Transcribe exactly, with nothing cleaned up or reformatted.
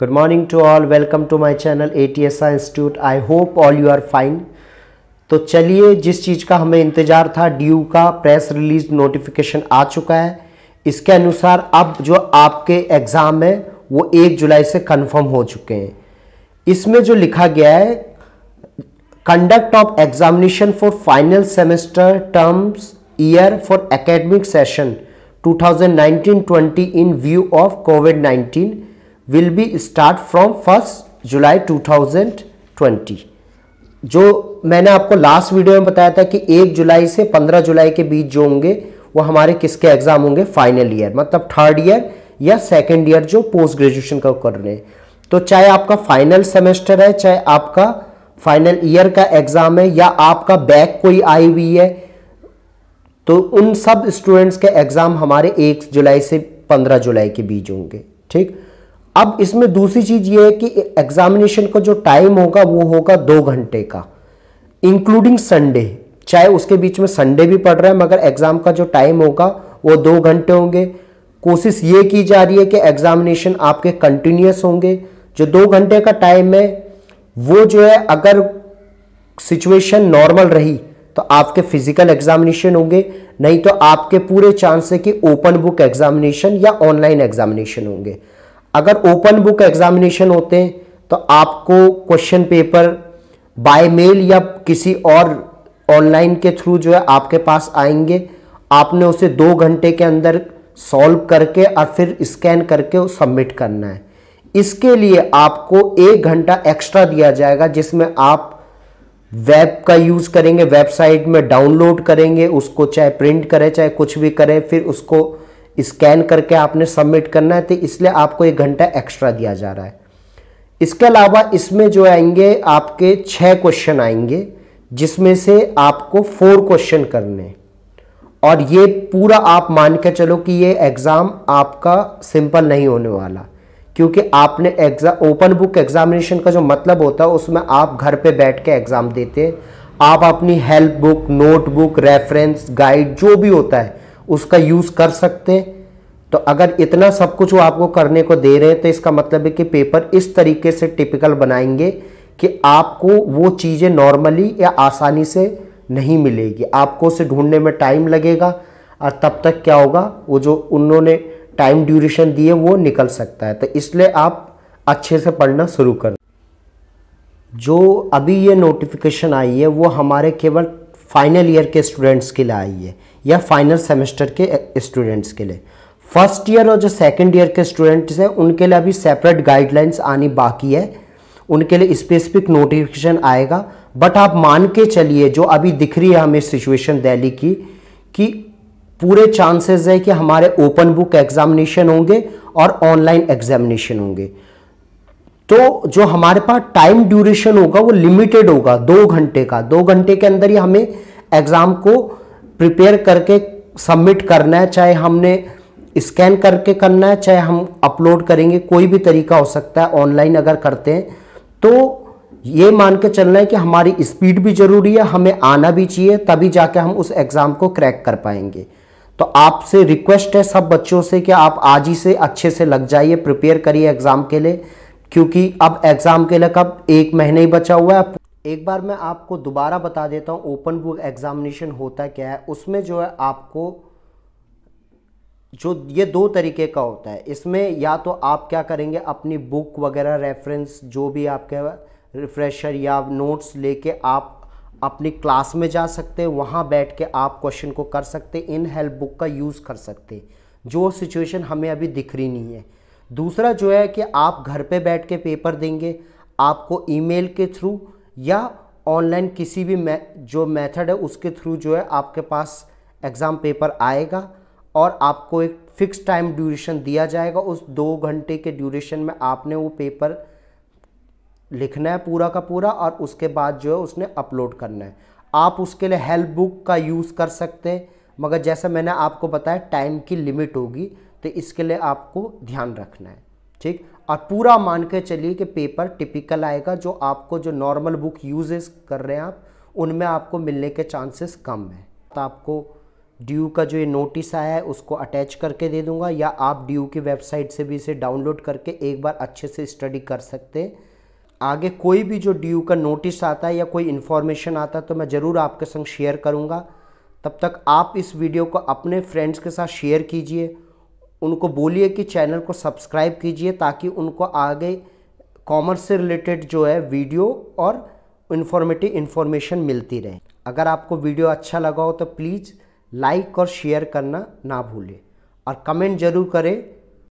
Good morning to all, welcome to my channel A T S I Institute. I hope all you are fine. तो चलिए, जिस चीज़ का हमें इंतज़ार था, ड्यू का प्रेस रिलीज नोटिफिकेशन आ चुका है। इसके अनुसार अब जो आपके एग्ज़ाम है वो एक जुलाई से कन्फर्म हो चुके हैं। इसमें जो लिखा गया है, conduct of examination for final semester terms year for academic session two thousand nineteen twenty in view of COVID nineteen will be start from first July two thousand twenty. जो मैंने आपको लास्ट वीडियो में बताया था कि एक जुलाई से पंद्रह जुलाई के बीच जो होंगे वो हमारे किसके एग्जाम होंगे, फाइनल ईयर मतलब थर्ड ईयर या सेकेंड ईयर जो पोस्ट ग्रेजुएशन का कर रहे हैं। तो चाहे आपका फाइनल सेमेस्टर है, चाहे आपका फाइनल ईयर का एग्जाम है, या आपका बैक कोई आई हुई है, तो उन सब स्टूडेंट्स के एग्जाम हमारे एक जुलाई से पंद्रह जुलाई के बीच होंगे। ठीक। अब इसमें दूसरी चीज ये है कि एग्जामिनेशन का जो टाइम होगा वो होगा दो घंटे का, इंक्लूडिंग संडे। चाहे उसके बीच में संडे भी पड़ रहा है, मगर एग्जाम का जो टाइम होगा वो दो घंटे होंगे। कोशिश ये की जा रही है कि एग्जामिनेशन आपके कंटिन्यूस होंगे। जो दो घंटे का टाइम है वो जो है, अगर सिचुएशन नॉर्मल रही तो आपके फिजिकल एग्जामिनेशन होंगे, नहीं तो आपके पूरे चांस है कि ओपन बुक एग्जामिनेशन या ऑनलाइन एग्जामिनेशन होंगे। अगर ओपन बुक एग्जामिनेशन होते हैं तो आपको क्वेश्चन पेपर बाय मेल या किसी और ऑनलाइन के थ्रू जो है आपके पास आएंगे। आपने उसे दो घंटे के अंदर सॉल्व करके और फिर स्कैन करके सबमिट करना है। इसके लिए आपको एक घंटा एक्स्ट्रा दिया जाएगा, जिसमें आप वेब का यूज़ करेंगे, वेबसाइट में डाउनलोड करेंगे उसको, चाहे प्रिंट करें चाहे कुछ भी करें, फिर उसको स्कैन करके आपने सबमिट करना है। तो इसलिए आपको एक घंटा एक्स्ट्रा दिया जा रहा है। इसके अलावा इसमें जो आएंगे आपके छः क्वेश्चन आएंगे, जिसमें से आपको फोर क्वेश्चन करने हैं। और ये पूरा आप मान के चलो कि ये एग्ज़ाम आपका सिंपल नहीं होने वाला, क्योंकि आपने एग्जाम ओपन बुक एग्जामिनेशन का जो मतलब होता है उसमें आप घर पे बैठ के एग्ज़ाम देते हैं। आप अपनी help book, notebook, reference guide जो भी होता है उसका यूज़ कर सकते हैं। तो अगर इतना सब कुछ वो आपको करने को दे रहे हैं तो इसका मतलब है कि पेपर इस तरीके से टिपिकल बनाएंगे कि आपको वो चीज़ें नॉर्मली या आसानी से नहीं मिलेगी, आपको उसे ढूंढने में टाइम लगेगा। और तब तक क्या होगा, वो जो उन्होंने टाइम ड्यूरेशन दिए वो निकल सकता है। तो इसलिए आप अच्छे से पढ़ना शुरू कर। जो अभी ये नोटिफिकेशन आई है वो हमारे केवल फाइनल ईयर के स्टूडेंट्स के लिए आई है या फाइनल सेमेस्टर के स्टूडेंट्स के लिए। फर्स्ट ईयर और जो सेकंड ईयर के स्टूडेंट्स हैं उनके लिए अभी सेपरेट गाइडलाइंस आनी बाकी है, उनके लिए स्पेसिफिक नोटिफिकेशन आएगा। बट आप मान के चलिए, जो अभी दिख रही है हमें सिचुएशन दिल्ली की, कि पूरे चांसेस है कि हमारे ओपन बुक एग्जामिनेशन होंगे और ऑनलाइन एग्जामिनेशन होंगे। तो जो हमारे पास टाइम ड्यूरेशन होगा वो लिमिटेड होगा, दो घंटे का। दो घंटे के अंदर ही हमें एग्ज़ाम को प्रिपेयर करके सबमिट करना है, चाहे हमने स्कैन करके करना है, चाहे हम अपलोड करेंगे, कोई भी तरीका हो सकता है। ऑनलाइन अगर करते हैं तो ये मान के चलना है कि हमारी स्पीड भी ज़रूरी है, हमें आना भी चाहिए, तभी जाके हम उस एग्ज़ाम को क्रैक कर पाएंगे। तो आपसे रिक्वेस्ट है सब बच्चों से कि आप आज ही से अच्छे से लग जाइए, प्रिपेयर करिए एग्ज़ाम के लिए, क्योंकि अब एग्ज़ाम के लिए कब एक महीने ही बचा हुआ है। एक बार मैं आपको दोबारा बता देता हूँ ओपन बुक एग्जामिनेशन होता क्या है। उसमें जो है आपको जो ये दो तरीके का होता है, इसमें या तो आप क्या करेंगे, अपनी बुक वगैरह रेफरेंस जो भी आपके रिफ्रेशर या नोट्स लेके आप अपनी क्लास में जा सकते हैं, वहाँ बैठ के आप क्वेश्चन को कर सकते, इन हेल्प बुक का यूज़ कर सकते, जो सिचुएशन हमें अभी दिख रही नहीं है। दूसरा जो है कि आप घर पे बैठ के पेपर देंगे, आपको ईमेल के थ्रू या ऑनलाइन किसी भी मै, जो मेथड है उसके थ्रू जो है आपके पास एग्ज़ाम पेपर आएगा और आपको एक फ़िक्स टाइम ड्यूरेशन दिया जाएगा। उस दो घंटे के ड्यूरेशन में आपने वो पेपर लिखना है पूरा का पूरा, और उसके बाद जो है उसने अपलोड करना है। आप उसके लिए हेल्प बुक का यूज़ कर सकते हैं, मगर जैसा मैंने आपको बताया टाइम की लिमिट होगी, तो इसके लिए आपको ध्यान रखना है। ठीक। और पूरा मान के चलिए कि पेपर टिपिकल आएगा, जो आपको जो नॉर्मल बुक यूजेस कर रहे हैं आप उनमें आपको मिलने के चांसेस कम है। तो आपको ड्यू का जो ये नोटिस आया है उसको अटैच करके दे दूंगा, या आप ड्यू की वेबसाइट से भी इसे डाउनलोड करके एक बार अच्छे से स्टडी कर सकते हैं। आगे कोई भी जो ड्यू का नोटिस आता है या कोई इन्फॉर्मेशन आता है तो मैं ज़रूर आपके संग शेयर करूँगा। तब तक आप इस वीडियो को अपने फ्रेंड्स के साथ शेयर कीजिए, उनको बोलिए कि चैनल को सब्सक्राइब कीजिए ताकि उनको आगे कॉमर्स से रिलेटेड जो है वीडियो और इन्फॉर्मेटिव इन्फॉर्मेशन मिलती रहे। अगर आपको वीडियो अच्छा लगा हो तो प्लीज़ लाइक और शेयर करना ना भूलें और कमेंट ज़रूर करें